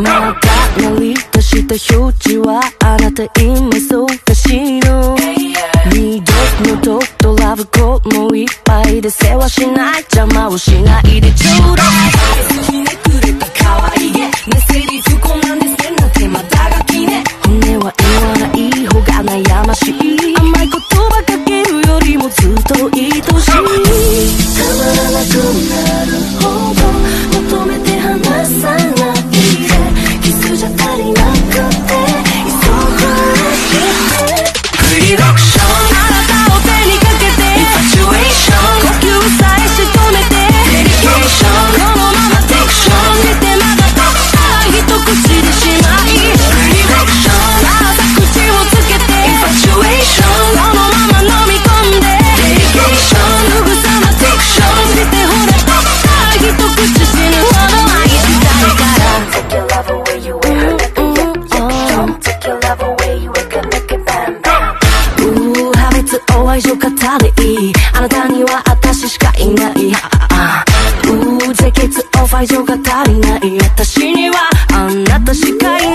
なおかなりとした表示はあなた今忙しいの二度のとドラブコもいっぱいで世話しない邪魔をしないでちょうだいそんでくれた可愛いげねセリフこんなんですねなんてまだがきね骨は言わない方が悩ましい甘い言葉かけるよりもずっと愛しいたまらなくなるほど求めて離さないでキスじゃ足りなくて急ぐだけフリーロックションあなたを手にかけてインファチュエーション呼吸さえしとめてデリケーションこのままディクションしてまだたった一口でしまいフリーロックションまた口をつけてインファチュエーションこのまま飲み込んでデリケーションすぐさまディクションしてほらたった一口死ぬほどよかったでいいあなたには私しかいない絶決オファイ情が足りない私にはあなたしかいない胸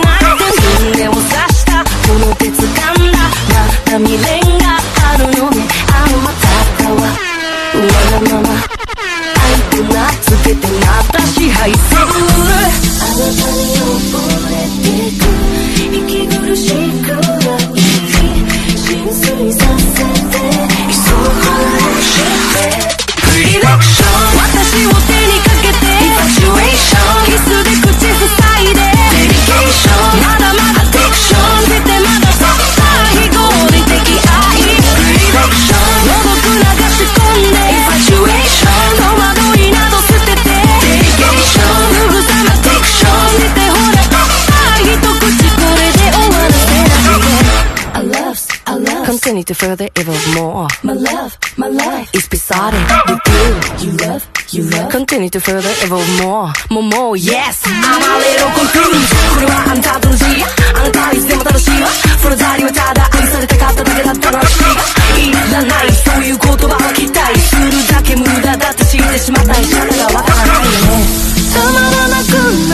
を刺したこの手掴んだまた未練があるのねあのまたわわがまま愛くなつけてまた支配するあなたに溺れてく息苦しくない浸水させて私を手にかけてインファチュエーションキスで口塞いでデリケーションまだまだディクションしてまだたった非合理的愛フリーロックションの毒流し込んでインファチュエーション戸惑いなど捨ててデリケーションすぐさまディクションしてほらたった一口これで終わらせないで I love continue to further evolve more my life is beside it you love continue to further evolve more yes I'm a little confused これはあんたとの字あなたいつでも楽しいわそのザリはただ愛されたかっただけだったらしいいらないそういう言葉は期待するだけ無駄だって知ってしまった医者がわからないよねたまらなく